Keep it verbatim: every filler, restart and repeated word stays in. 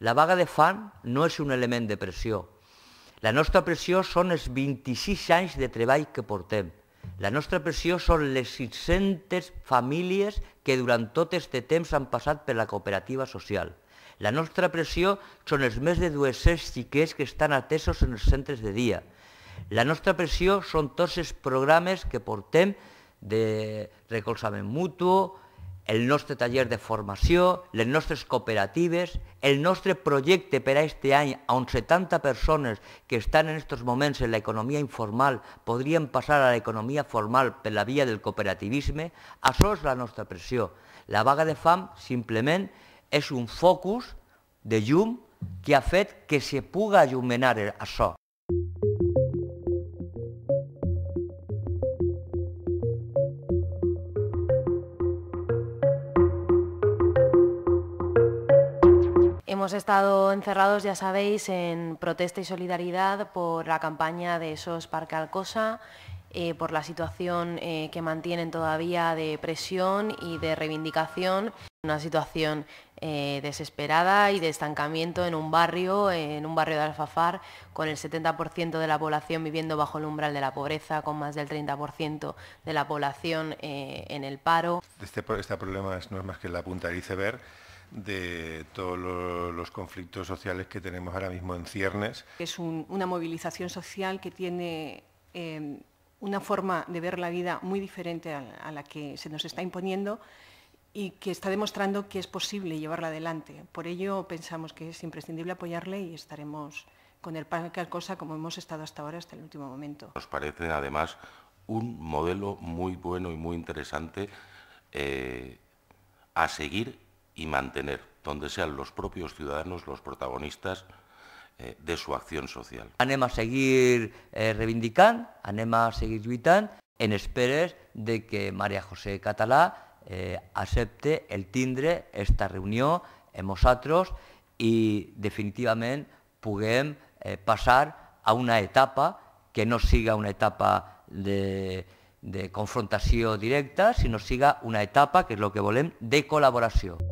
La vaga de fam no és un element de pressió. La nostra pressió són els vint-i-sis anys de treball que portem. La nostra pressió són les sis-centes famílies que durant tot aquest temps han passat per la cooperativa social. La nostra pressió són els més de dos-cents xiquets que estan atesos en els centres de dia. La nostra pressió són tots els programes que portem de recolzament mutu, el nostre taller de formació, les nostres cooperatives, el nostre projecte per a aquest any on setanta persones que estan en aquests moments en l'economia informal podrien passar a l'economia formal per la via del cooperativisme, això és la nostra pressió. La vaga de fam simplement és un focus de llum que ha fet que se puga llumenar això. Hemos estado encerrados, ya sabéis, en protesta y solidaridad por la campaña de S O S Parque Alcosa, eh, por la situación eh, que mantienen todavía de presión y de reivindicación, una situación eh, desesperada y de estancamiento en un barrio, eh, en un barrio de Alfafar, con el setenta por ciento de la población viviendo bajo el umbral de la pobreza, con más del treinta por ciento de la población eh, en el paro. Este, este problema no es más que la punta del iceberg de todos los conflictos sociales que tenemos ahora mismo en ciernes. Es un, una movilización social que tiene eh, una forma de ver la vida muy diferente a, a la que se nos está imponiendo y que está demostrando que es posible llevarla adelante. Por ello pensamos que es imprescindible apoyarle y estaremos con el Parque Alcosa como hemos estado hasta ahora, hasta el último momento. Nos parece además un modelo muy bueno y muy interesante eh, a seguir y mantener, donde sean los propios ciudadanos los protagonistas eh, de su acción social. Anem a seguir eh, reivindicant, anem a seguir lluitant, en esperes de que María José Catalá eh, accepte el tindre esta reunió amb nosaltres i definitivament puguem eh, passar a una etapa que no siga una etapa de... de confrontació directa, sinó siga una etapa, que és el que volem, de col·laboració.